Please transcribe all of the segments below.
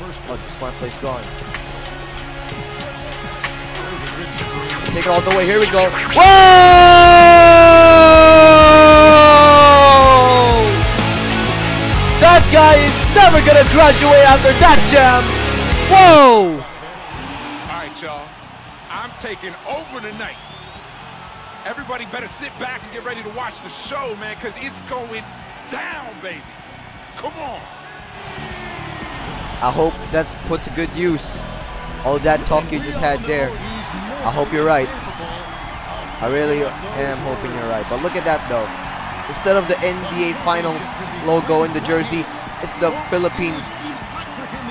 Oh, the smart play's gone. Take it all the way. Here we go. Whoa! That guy is never going to graduate after that jam. Whoa! All right, y'all. I'm taking over tonight. Everybody better sit back and get ready to watch the show, man, because it's going down, baby. Come on. I hope that's put to good use. All that talk you just had there. I hope you're right. I really am hoping you're right. But look at that, though. Instead of the NBA Finals logo in the jersey, it's the Philippine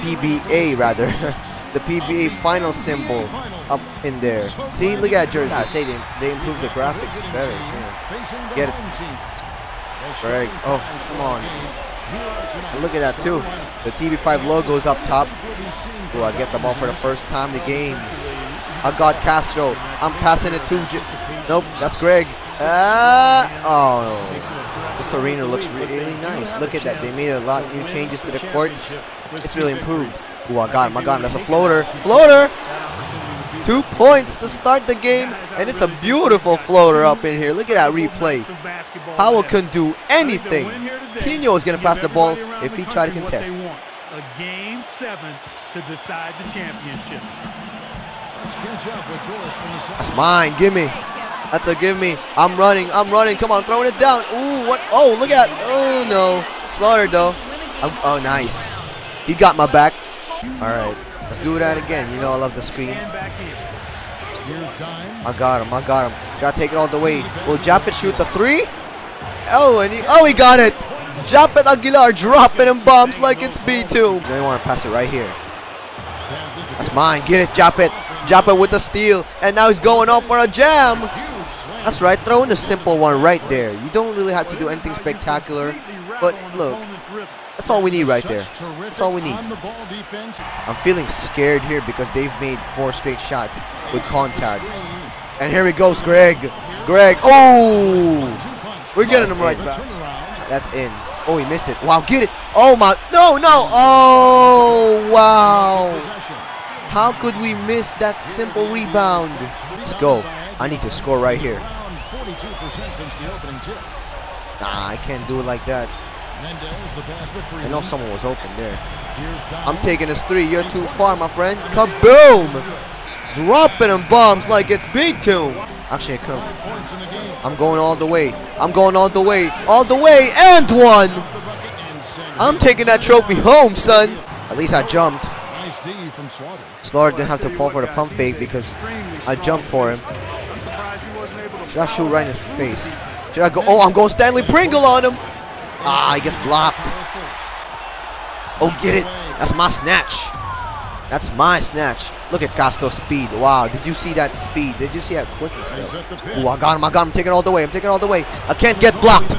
PBA, rather. The PBA Finals symbol up in there. See, look at that jersey. I say they improved the graphics better. Yeah. Get it. Right. Oh, come on. And look at that too. The TB5 logo's up top. Ooh, I get the ball for the first time in the game. I got Castro. I'm passing it to nope, that's Greg. Oh, this arena looks really nice. Look at that. They made a lot of new changes to the courts. It's really improved. Ooh, I got him. I got him. That's a floater. Floater! 2 points to start the game, and it's a beautiful floater up in here. Look at that replay. Powell couldn't do anything. Pino is going to pass the ball if he tried to contest. A game seven to decide the championship. That's mine. Give me. That's a give me. I'm running. I'm running. Come on, throwing it down. Ooh, what? Oh, look at that. Oh no, Slaughter though. Oh, nice. He got my back. All right, let's do that again. You know I love the screens. I got him. I got him. Should I take it all the way? Will Japeth shoot the three? Oh, and he got it. Japeth Aguilar dropping them bombs like it's B2. They want to pass it right here. That's mine. Get it, Japeth. Japeth with the steal. And now he's going off for a jam. That's right. Throwing a simple one right there. You don't really have to do anything spectacular. But look, that's all we need right there. That's all we need. I'm feeling scared here because they've made 4 straight shots with contact. And here he goes, Greg. Greg. Oh! We're getting him right back. That's in. Oh, he missed it. Wow, get it. Oh, my. No, no. Oh, wow. How could we miss that simple rebound? Let's go. I need to score right here. Nah, I can't do it like that. I know someone was open there. I'm taking this three. You're too far, my friend. Kaboom. Dropping them bombs like it's B2. Actually, I couldn't. I'm going all the way. I'm going all the way. All the way. And one. I'm taking that trophy home, son. At least I jumped. Slaughter didn't have to fall for the pump fake because I jumped for him. Should I shoot right in his face? Should I go? Oh, I'm going Stanley Pringle on him. Ah, he gets blocked. Oh, get it. That's my snatch. That's my snatch. Look at Castro's speed. Wow, did you see that speed? Did you see that quickness though? Ooh, I got him, I got him. I'm taking it all the way. I'm taking it all the way. I can't get blocked.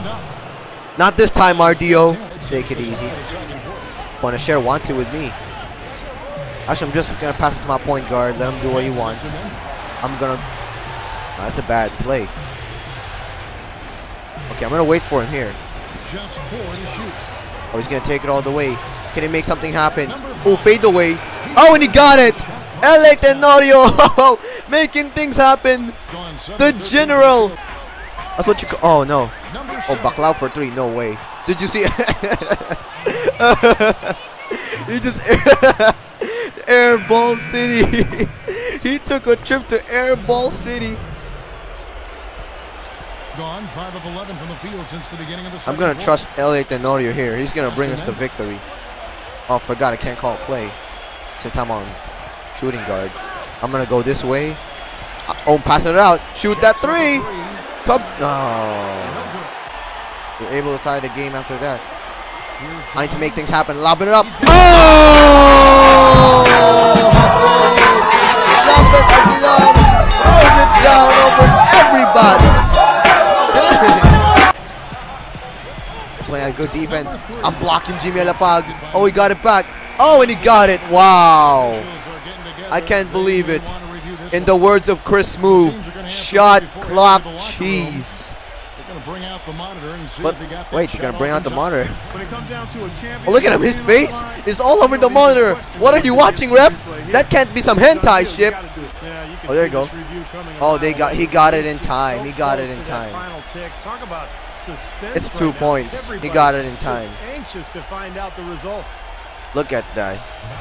Not this time, RDO. Take it easy. Ponasher wants it with me. Actually, I'm just going to pass it to my point guard. Let him do what he wants. I'm going to... Oh, that's a bad play. Okay, I'm going to wait for him here. Oh, he's going to take it all the way. Can he make something happen? Oh, fade away. Oh, and he got it. El Tenorio making things happen. The general. That's what you call. Oh, no. Oh, Baclao for three. No way. Did you see? He just Airball City. He took a trip to Airball City. Gone 5 of 11 from the field since the beginning of the season. I'm going to trust El Tenorio here. He's going to bring us to victory. Oh, forgot I can't call play since I'm on shooting guard. I'm going to go this way. Oh, passing it out. Shoot that three. Come. Oh. We're able to tie the game after that. I need to make things happen. Lobbing it up. Oh! It down over everybody. Playing a good defense. I'm blocking Jimmy Alapag. Oh, he got it back. Oh, and he got it. Wow. I can't believe it. In the words of Chris Move, shot clock cheese. But wait, they're gonna bring out the monitor. Oh, look at him, his face is all over the monitor. What are you watching, ref? That can't be some hentai shit. Oh, there you go. Oh, he got it in time. He got it in time. It's 2 points. He got it in time. Anxious to find out the result. Look at that.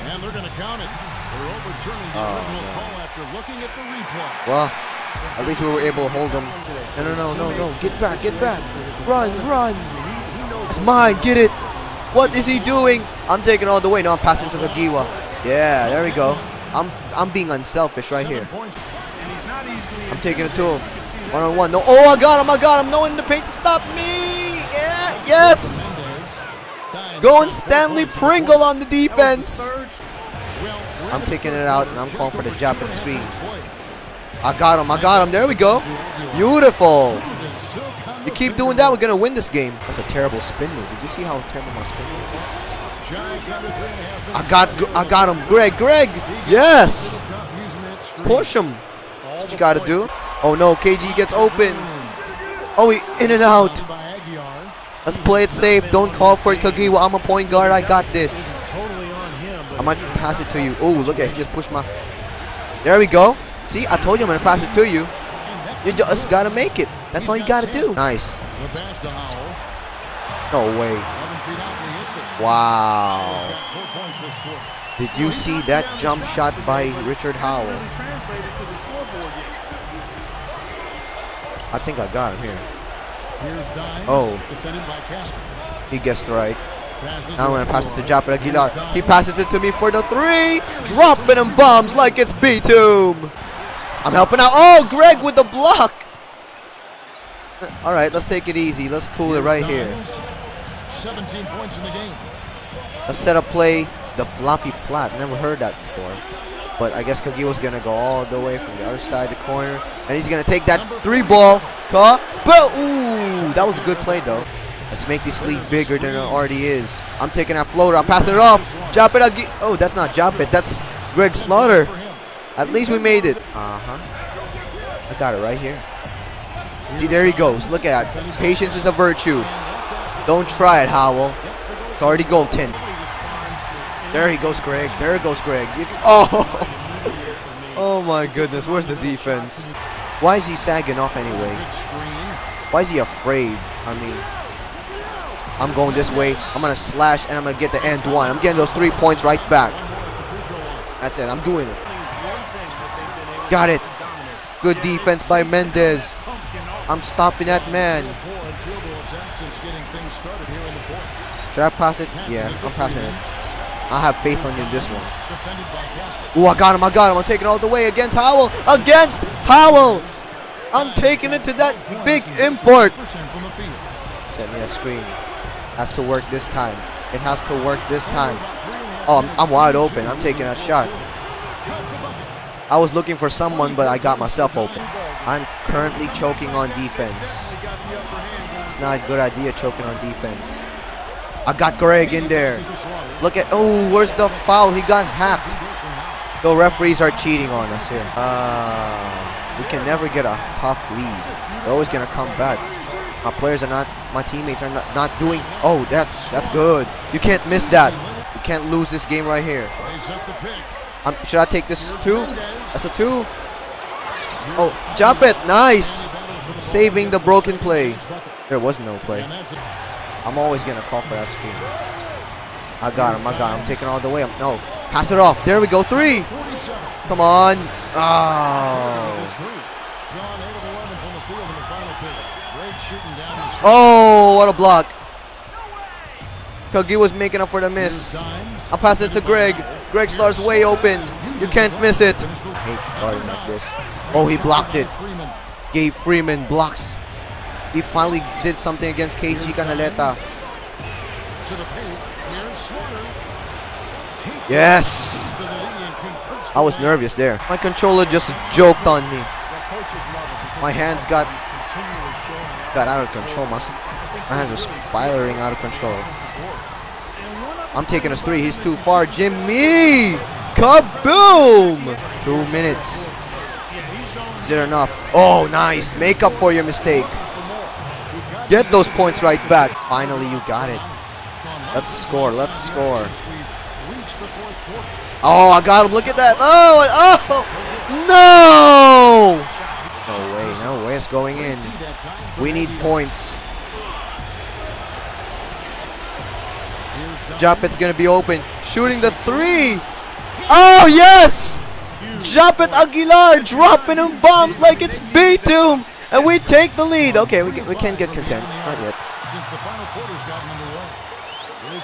And they're gonna count it. They're overturning the original call after looking at the replay. Well, at least we were able to hold him. No. Get back, get back. Run. It's mine, get it. What is he doing? I'm taking all the way. No, I'm passing to Kagiwa. Yeah, there we go. I'm being unselfish right here. I'm taking it to him. One-on-one. No, oh, I got him. No one in the paint to stop me. Yeah, yes. Going Stanley Pringle on the defense. I'm kicking it out, and I'm calling for the Japanese screen. I got him. There we go. Beautiful. You keep doing that, we're going to win this game. That's a terrible spin move. Did you see how terrible my spin move was? I got him. Greg. Yes. Push him. That's what you got to do. Oh, no. KG gets open. Oh, he in and out. Let's play it safe. Don't call for it, Kagiwa. I'm a point guard. I got this. I might pass it to you. Oh, look at it. He just pushed my... There we go. See, I told you I'm going to pass it to you. You just got to make it. That's all you got to do. Nice. No way. Wow. Did you see that jump shot by Richard Howell? I think I got him here. Oh. He guessed right. Now I'm going to pass it to Japeth Aguilar. He passes it to me for the three. Dropping them bombs like it's B-Tomb. I'm helping out. Oh, Greg with the block. All right, let's take it easy. Let's cool it right here. 17 points in the game. Let's set up play the floppy flat. Never heard that before. But I guess Kagiwa's going to go all the way from the other side of the corner. And he's going to take that three ball. Ooh, that was a good play, though. Let's make this lead bigger than it already is. I'm taking that floater. I'm passing it off. Japeth Aguilar. Oh, that's not Japeth. That's Greg Slaughter. At least we made it. I got it right here. See, there he goes. Look at that. Patience is a virtue. Don't try it, Howell. It's already goaltend. There he goes, Greg. There goes Greg. Oh! Oh my goodness. Where's the defense? Why is he sagging off anyway? Why is he afraid? I mean, I'm going this way. I'm going to slash, and I'm going to get the end one. I'm getting those 3 points right back. That's it. I'm doing it. Got it. Good defense by Mendez. I'm stopping that man. Should I pass it? Yeah, I'm passing it. I have faith on you in this one. Ooh, I got him. I'm taking it all the way against Howell. I'm taking it to that big import. Sent me a screen. Has to work this time. It has to work this time. Oh, I'm wide open. I'm taking a shot. I was looking for someone, but I got myself open. I'm currently choking on defense. It's not a good idea choking on defense. I got Greg in there. Look at, oh, where's the foul? He got hacked. The referees are cheating on us here. We can never get a tough lead. They're always going to come back. My players are not, my teammates are not doing, oh, that's good. You can't miss that. You can't lose this game right here. Should I take this two? That's a two. Oh, Japeth, nice. Saving the broken play. There was no play. I'm always going to call for that screen. I got him. I'm taking all the way. No, pass it off. There we go. Three. Come on. Oh. Oh, what a block. Kagiwa's making up for the miss. I'll pass it to Greg. Greg Slaughter's way open. You can't miss it. I hate guarding like this. Oh, he blocked it. Gabe Freeman blocks. He finally did something against KG Canaleta. Yes! I was nervous there. My controller just joked on me. My hands got out of control. My hands were spiraling out of control. I'm taking us three. He's too far. Jimmy! Kaboom! 2 minutes. Is it enough? Oh, nice. Make up for your mistake. Get those points right back. Finally, you got it. Let's score. Let's score. Oh, I got him. Look at that. Oh, oh, no. No way. No way. It's going in. We need points. Japeth's going to be open. Shooting the three. Oh, yes. Japeth Aguilar dropping him bombs like it's B2. And we take the lead. Okay, we can't get content. Not yet.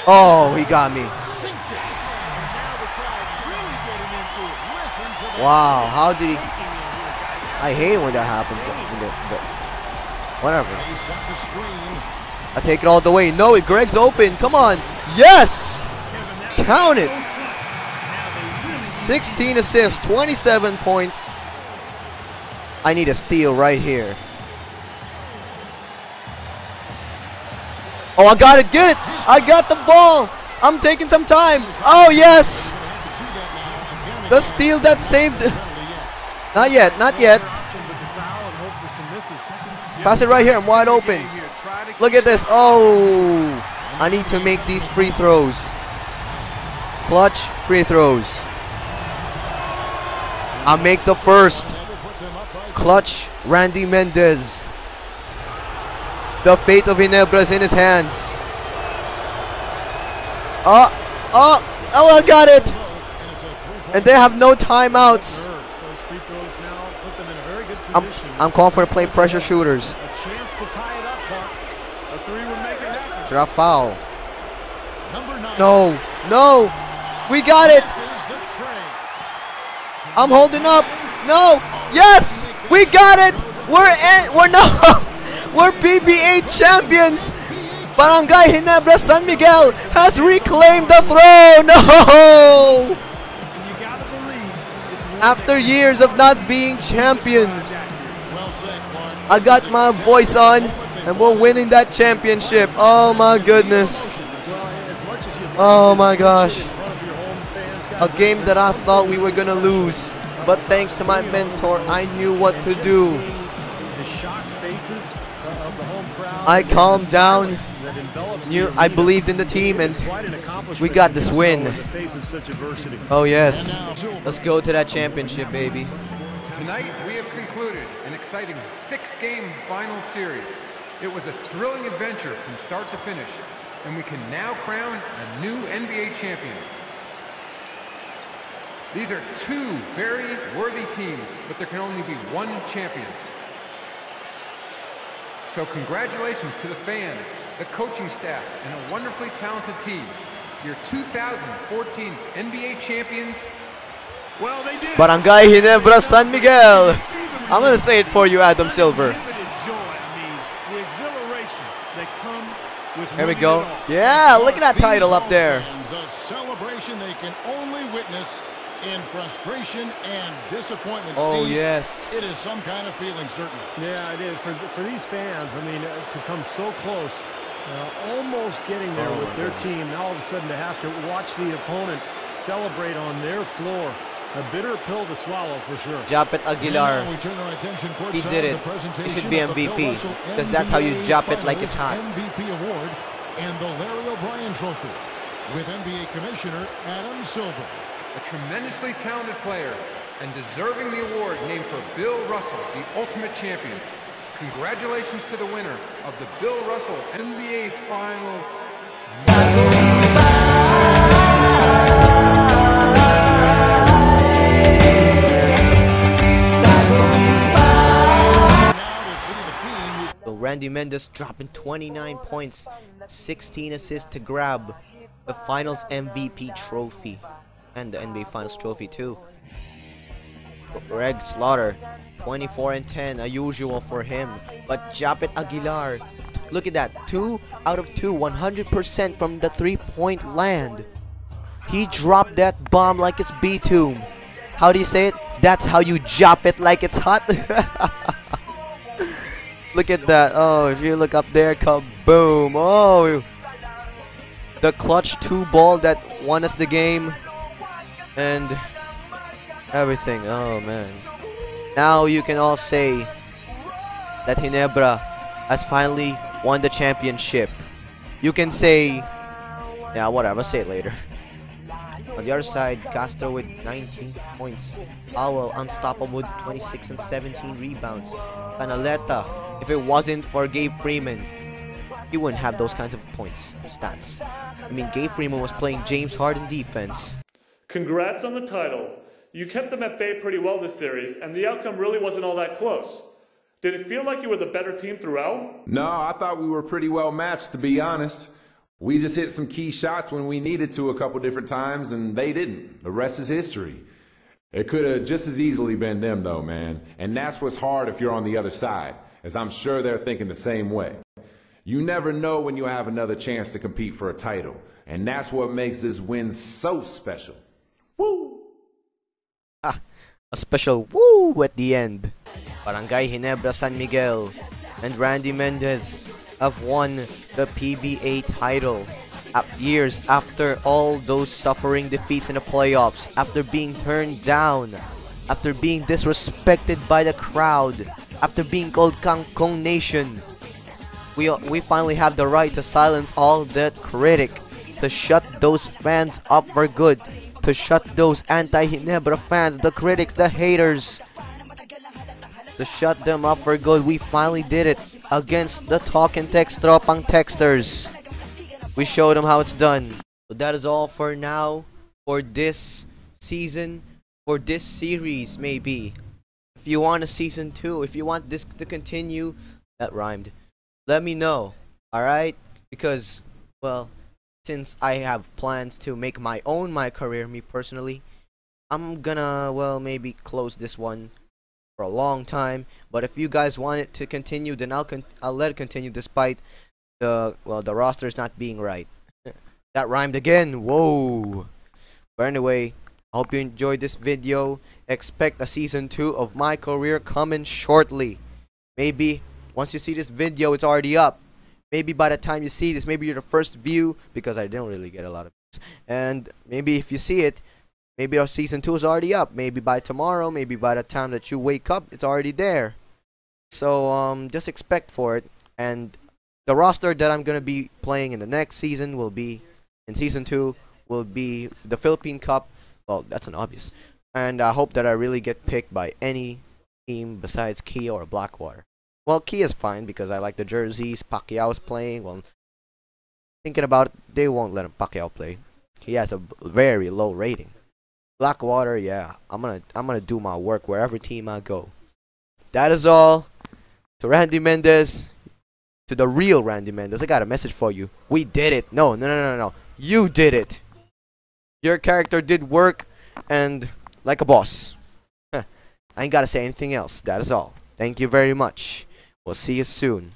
Oh, he got me. Wow, how did he... I hate when that happens. But whatever. I take it all the way. No, it. Greg's open. Come on. Yes! Count it. 16 assists, 27 points. I need a steal right here. Oh, I got it. Get it. I got the ball. I'm taking some time. Oh, yes. The steal that saved. Not yet. Not yet. Pass it right here. I'm wide open. Look at this. Oh, I need to make these free throws. Clutch free throws. I make the first. Clutch Randy Mendez. The fate of Ginebra is in his hands. Oh, I got it. And they have no timeouts. I'm calling for a play, pressure shooters. Should I foul? No, no. We got it. I'm holding up. No. Yes. We got it! We're PBA champions! Barangay Ginebra San Miguel has reclaimed the throne! No! After years of not being champion, I got my voice on and we're winning that championship. Oh my goodness. Oh my gosh. A game that I thought we were gonna lose. But thanks to my mentor, I knew what to do. I calmed down, I believed in the team, and we got this win. Oh yes, let's go to that championship, baby. Tonight we have concluded an exciting 6-game final series. It was a thrilling adventure from start to finish, and we can now crown a new NBA champion. These are two very worthy teams, but there can only be one champion. So congratulations to the fans, the coaching staff, and a wonderfully talented team. Your 2014 NBA champions. Well, they did. Barangay Ginebra San Miguel. I'm going to say it for you, Adam Silver. There we go. Yeah, look at that title up there. A celebration they can only witness in frustration and disappointment. Oh, Steve, yes. It is some kind of feeling, certainly. Yeah, it is. For these fans, I mean, to come so close, almost getting there with their team, now all of a sudden to have to watch the opponent celebrate on their floor. A bitter pill to swallow for sure. Japeth Aguilar, he did it. He should be MVP, because that's how you jop it like it's hot. MVP award and the Larry O'Brien trophy with NBA Commissioner Adam Silver. A tremendously talented player and deserving the award named for Bill Russell, the ultimate champion. Congratulations to the winner of the Bill Russell NBA Finals. So Randy Mendez dropping 29 points, 16 assists to grab the Finals MVP trophy. And the NBA Finals trophy too. Greg Slaughter, 24 and 10, a usual for him. But Japeth Aguilar, look at that, 2 out of 2, 100% from the 3-point land. He dropped that bomb like it's B2. How do you say it? That's how you jop it like it's hot. Look at that. Oh, if you look up there, kaboom! Oh, the clutch 2-ball that won us the game. And everything. Oh man, now you can all say that Ginebra has finally won the championship. You can say, yeah, whatever, say it later. On the other side, Castro with 19 points. Powell unstoppable with 26 and 17 rebounds. Canaleta, if it wasn't for Gabe Freeman, he wouldn't have those kinds of points, stats. I mean, Gabe Freeman was playing James Harden defense. Congrats on the title. You kept them at bay pretty well this series, and the outcome really wasn't all that close. Did it feel like you were the better team throughout? No, I thought we were pretty well matched, to be honest. We just hit some key shots when we needed to a couple different times, and they didn't. The rest is history. It could have just as easily been them, though, man. And that's what's hard if you're on the other side, as I'm sure they're thinking the same way. You never know when you'll have another chance to compete for a title, and that's what makes this win so special. Woo! Ah, a special woo at the end. Barangay Ginebra San Miguel and Randy Mendez have won the PBA title. Years after all those suffering defeats in the playoffs, after being turned down, after being disrespected by the crowd, after being called Kangkong Nation, we finally have the right to silence all that critic, to shut those fans up for good, to shut those anti-Ginebra fans, the critics, the haters, to shut them up for good. We finally did it against the Talk and Text Tropang Texters. We showed them how it's done. So that is all for now, for this season, for this series maybe. If you want a season 2, if you want this to continue, that rhymed, let me know, alright? Because, well, since I have plans to make my own career, me personally, I'm gonna, well, maybe close this one for a long time. But if you guys want it to continue, then I'll let it continue despite the, well, the roster's not being right. That rhymed again, whoa! But anyway, I hope you enjoyed this video. Expect a season 2 of my career coming shortly. Maybe once you see this video, it's already up. Maybe by the time you see this, maybe you're the first view, because I don't really get a lot of views. And maybe if you see it, maybe our season 2 is already up. Maybe by tomorrow, maybe by the time that you wake up, it's already there. So just expect for it. And the roster that I'm gonna be playing in the next season will be, in season 2, will be the Philippine Cup. Well, that's an obvious. And I hope that I really get picked by any team besides Kia or Blackwater. Well, Kia's fine because I like the jerseys. Pacquiao's playing. Well, thinking about it, they won't let him Pacquiao play. He has a very low rating. Blackwater, yeah, I'm gonna do my work wherever team I go. That is all. To Randy Mendez. To the real Randy Mendez, I got a message for you. We did it. No. You did it. Your character did work, and like a boss. I ain't gotta say anything else. That is all. Thank you very much. We'll see you soon.